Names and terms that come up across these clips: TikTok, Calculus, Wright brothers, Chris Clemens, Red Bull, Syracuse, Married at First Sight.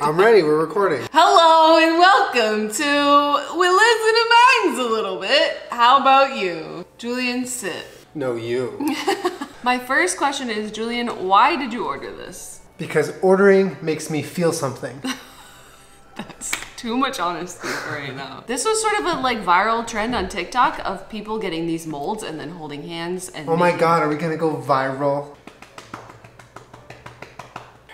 I'm ready, we're recording. Hello and welcome to We Listen to Minds a Little Bit. How about you? Julian, sip. No, you. My first question is, Julian, why did you order this? Because ordering makes me feel something. That's too much honesty for right now. This was sort of a like viral trend on TikTok of people getting these molds and then holding hands and— oh my God, are we gonna go viral?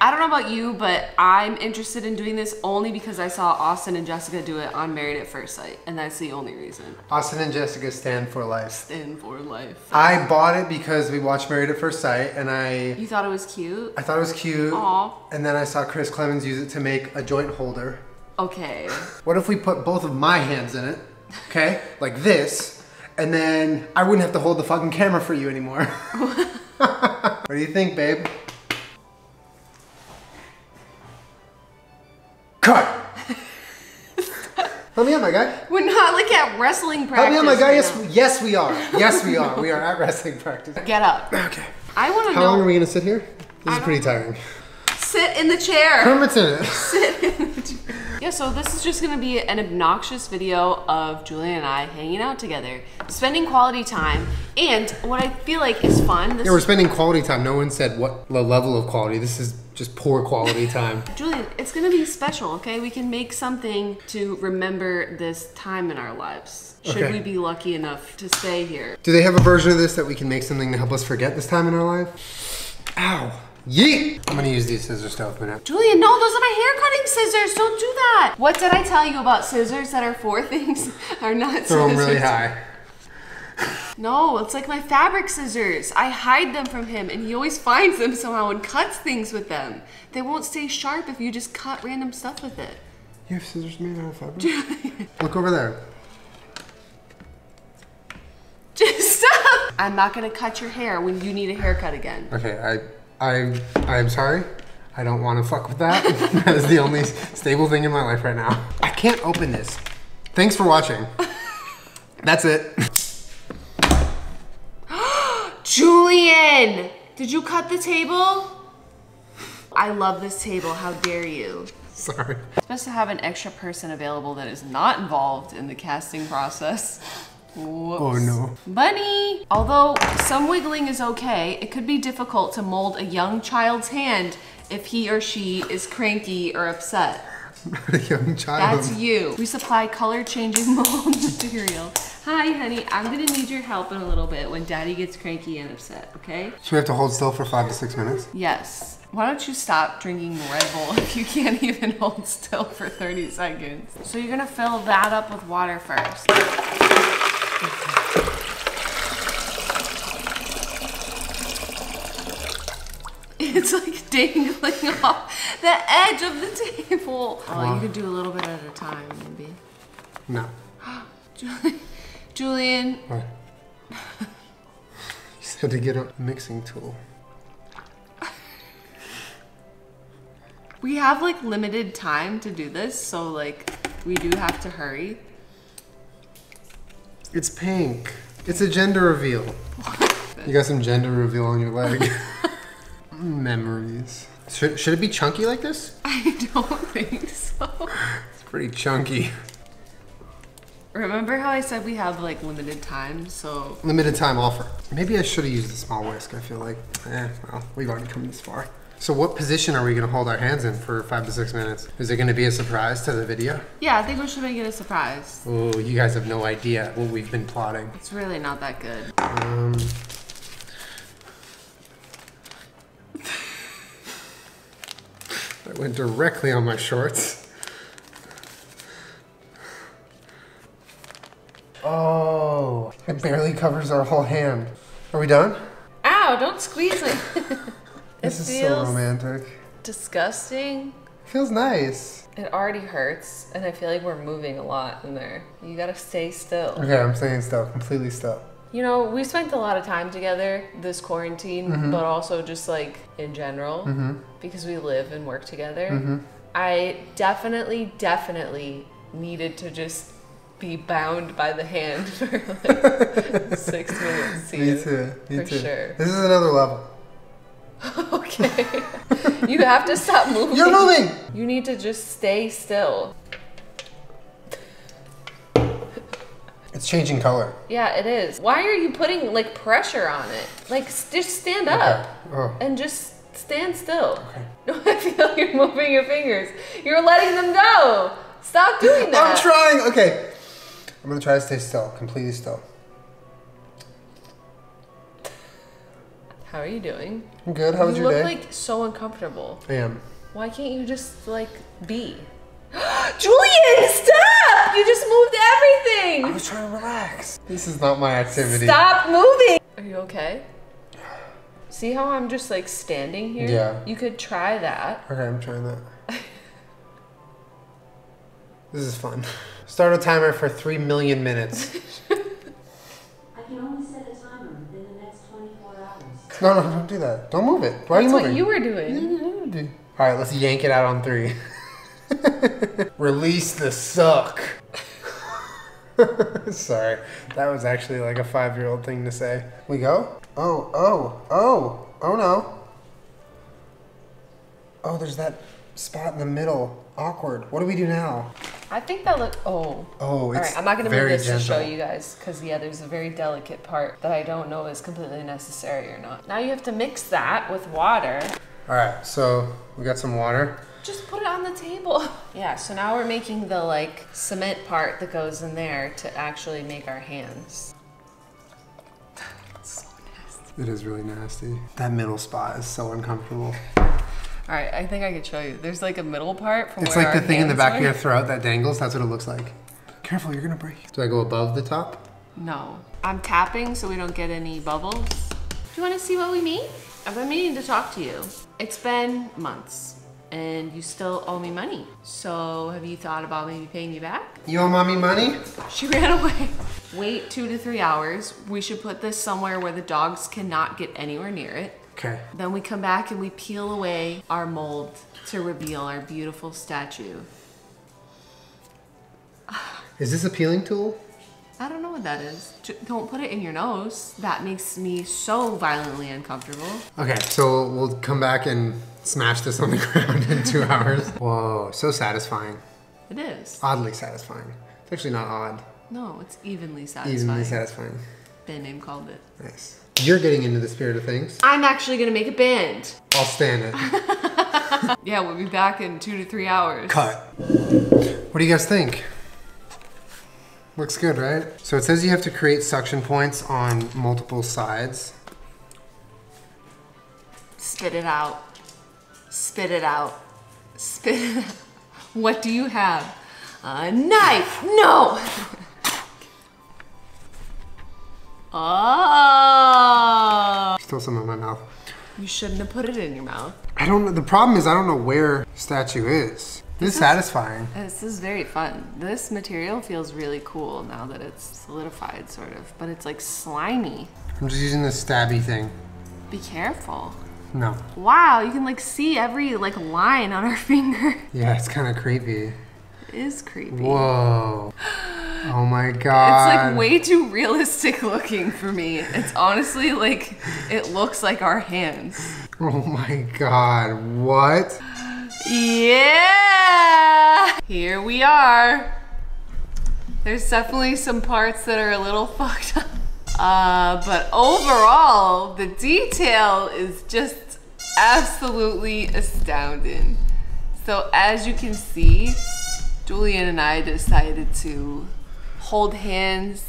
I don't know about you, but I'm interested in doing this only because I saw Austin and Jessica do it on Married at First Sight, and that's the only reason. Austin and Jessica stand for life. Stand for life. I bought it because we watched Married at First Sight, and I— You thought it was cute? I thought it was cute. Aww. And then I saw Chris Clemens use it to make a joint holder. Okay. What if we put both of my hands in it, okay? Like this, and then I wouldn't have to hold the fucking camera for you anymore. What do you think, babe? Cut! Help me out, my guy. We're not like at wrestling practice. Help me out, my guy. Yes, we are. Yes, we are. We are at wrestling practice. Get up. Okay. I want to know. How long are we going to sit here? This is pretty tiring. Sit in the chair. Hermit's in it. Sit in the chair. Yeah, so this is just going to be an obnoxious video of Julian and I hanging out together, spending quality time, and what I feel like is fun. This— yeah, we're spending quality time. No one said what level of quality. This is just poor quality time. Julian, it's going to be special, okay? We can make something to remember this time in our lives. Should we be lucky enough to stay here. Do they have a version of this that we can make something to help us forget this time in our life? Ow. Yeet! I'm gonna use these scissors to open it. Julian, no, those are my hair cutting scissors. Don't do that. What did I tell you about scissors that are for things are not— throw scissors? Throw them really high. No, it's like my fabric scissors. I hide them from him and he always finds them somehow and cuts things with them. They won't stay sharp if you just cut random stuff with it. You have scissors made out of fabric? Julian. Look over there. Just stop! I'm not gonna cut your hair when you need a haircut again. Okay, I'm sorry. I don't want to fuck with that. That is the only stable thing in my life right now. I can't open this. Thanks for watching. That's it. Julian! Did you cut the table? I love this table. How dare you? Sorry. It's best to have an extra person available that is not involved in the casting process. Whoops. Oh no. Bunny! Although some wiggling is okay, it could be difficult to mold a young child's hand if he or she is cranky or upset. I'm not a young child. That's you. We supply color-changing mold material. Hi, honey. I'm going to need your help in a little bit when Daddy gets cranky and upset, okay? Should we have to hold still for 5 to 6 minutes? Yes. Why don't you stop drinking Red Bull if you can't even hold still for 30 seconds? So you're going to fill that up with water first. It's like dangling off the edge of the table. Oh, you could do a little bit at a time, maybe. No. Julian. What? You said to get a mixing tool. We have like limited time to do this, so like we do have to hurry. It's pink. It's a gender reveal. What? You got some gender reveal on your leg. Memories. Should it be chunky like this? I don't think so. It's pretty chunky. Remember how I said we have like limited time, so... Limited time offer. Maybe I should have used the small whisk, I feel like. Well, we've already come this far. So what position are we gonna hold our hands in for 5 to 6 minutes? Is it gonna be a surprise to the video? Yeah, I think we should make it a surprise. Oh, you guys have no idea what we've been plotting. It's really not that good. That went directly on my shorts. Oh, it barely covers our whole hand. Are we done? Ow, don't squeeze it. This is so romantic. Disgusting. It feels nice. It already hurts, and I feel like we're moving a lot in there. You gotta stay still. Okay, I'm staying still, completely still. You know, we spent a lot of time together this quarantine, but also just like in general, because we live and work together. I definitely needed to just be bound by the hand for like 6 minutes. Me too. Me too. Sure. This is another level. Okay. Okay. You have to stop moving. You're moving! You need to just stay still. It's changing color. Yeah, it is. Why are you putting like pressure on it? Like just stand up and just stand still. Okay. I feel like you're moving your fingers. You're letting them go. Stop doing that. I'm trying. Okay. I'm gonna try to stay still, completely still. How are you doing? I'm good. How was your day? You look like so uncomfortable. I am. Why can't you just like be? Julian, stop! You just moved everything! I was trying to relax. This is not my activity. Stop moving! Are you okay? See how I'm just like standing here? Yeah. You could try that. Okay, I'm trying that. This is fun. Start a timer for 3 million minutes. I can only set a timer within the next 24 hours. No, no, don't do that. Don't move it. Why are you moving? That's what you were doing. Alright, let's yank it out on 3. Release the suck. Sorry, that was actually like a 5-year-old thing to say. We go? Oh, oh, oh, oh no. Oh, there's that spot in the middle. Awkward. What do we do now? I think that look. Oh. Oh, it's all right. I'm not gonna move this to show you guys because yeah, there's a very delicate part that I don't know is completely necessary or not. Now you have to mix that with water. All right, so we got some water. Just put it on the table. Yeah, so now we're making the like cement part that goes in there to actually make our hands. That's so nasty. It is really nasty. That middle spot is so uncomfortable. All right, I think I could show you. There's like a middle part from where our hands are. It's like the thing in the back of your throat that dangles. That's what it looks like. Careful, you're gonna break. Do I go above the top? No. I'm tapping so we don't get any bubbles. Do you wanna see what we made? I've been meaning to talk to you. It's been months. And you still owe me money. So have you thought about maybe paying me back? You owe mommy money? She ran away. Wait 2 to 3 hours. We should put this somewhere where the dogs cannot get anywhere near it. Okay. Then we come back and we peel away our mold to reveal our beautiful statue. Is this a peeling tool? I don't know what that is. Don't put it in your nose. That makes me so violently uncomfortable. Okay, so we'll come back and smash this on the ground in 2 hours. Whoa, so satisfying. It is. Oddly satisfying. It's actually not odd. No, it's evenly satisfying. Evenly satisfying. Band name called it. Nice. You're getting into the spirit of things. I'm actually gonna make a band. I'll stand it. Yeah, we'll be back in 2 to 3 hours. Cut. What do you guys think? Looks good, right? So it says you have to create suction points on multiple sides. Spit it out. Spit it out. Spit it out. What do you have? A knife! No! Oh! Still some in my mouth. You shouldn't have put it in your mouth. I don't know. The problem is I don't know where the statue is. This is satisfying. This is very fun. This material feels really cool now that it's solidified, sort of, but it's like slimy. I'm just using the stabby thing. Be careful. No. Wow, you can like see every like line on our finger. Yeah, it's kind of creepy. It is creepy. Whoa. Oh my God. It's like way too realistic looking for me. It's honestly like, it looks like our hands. Oh my God, what? Yeah! Here we are. There's definitely some parts that are a little fucked up. But overall, the detail is just absolutely astounding. So as you can see, Julian and I decided to hold hands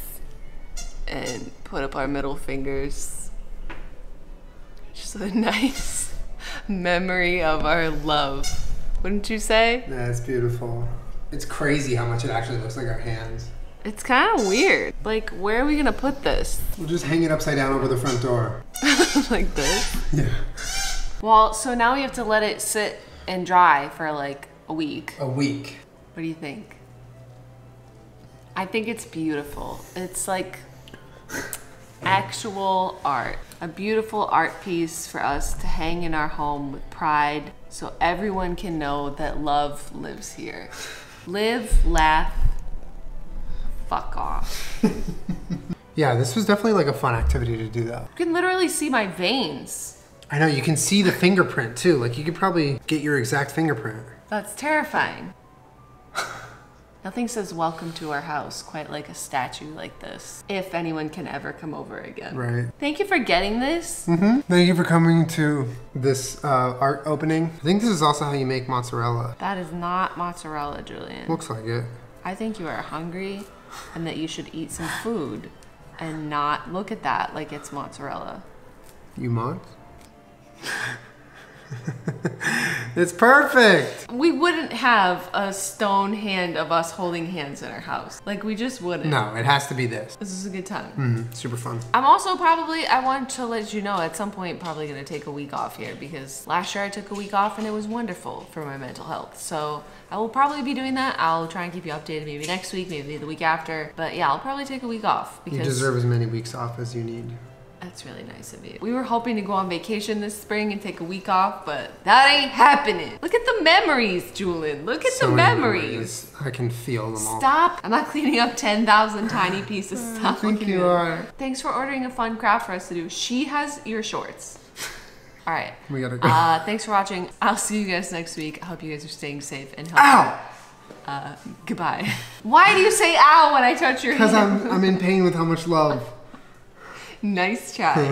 and put up our middle fingers. Just a nice memory of our love. Wouldn't you say? That's beautiful. It's crazy how much it actually looks like our hands. It's kind of weird. Like, where are we gonna put this? We'll just hang it upside down over the front door. Like this? Yeah. Well, so now we have to let it sit and dry for like a week. A week. What do you think? I think it's beautiful. It's like actual art. A beautiful art piece for us to hang in our home with pride so everyone can know that love lives here. Live, laugh, fuck off. Yeah, this was definitely like a fun activity to do though. You can literally see my veins. I know, you can see the fingerprint too. Like, you could probably get your exact fingerprint. That's terrifying. Nothing says welcome to our house quite like a statue like this, if anyone can ever come over again. Right. Thank you for getting this. Mm-hmm. Thank you for coming to this art opening. I think this is also how you make mozzarella. That is not mozzarella, Julian. Looks like it. I think you are hungry and that you should eat some food and not look at that like it's mozzarella. You mozz? It's perfect. We wouldn't have a stone hand of us holding hands in our house. Like, we just wouldn't. No, it has to be this. This is a good time. Mm-hmm. Super fun. I'm also probably, I want to let you know, at some point, probably gonna take a week off here because last year I took a week off and it was wonderful for my mental health. So I will probably be doing that. I'll try and keep you updated maybe next week, maybe the week after. But yeah, I'll probably take a week off because you deserve as many weeks off as you need. That's really nice of you. We were hoping to go on vacation this spring and take a week off, but that ain't happening. Look at the memories, Julian. Look at the memories. I can feel them all. Stop. I'm not cleaning up 10,000 tiny pieces. Stop. I think you are. Thanks for ordering a fun craft for us to do. She has ear shorts. All right. We gotta go. Thanks for watching. I'll see you guys next week. I hope you guys are staying safe and healthy. Ow! Goodbye. Why do you say ow when I touch your hand? Because I'm in pain with how much love. Nice try.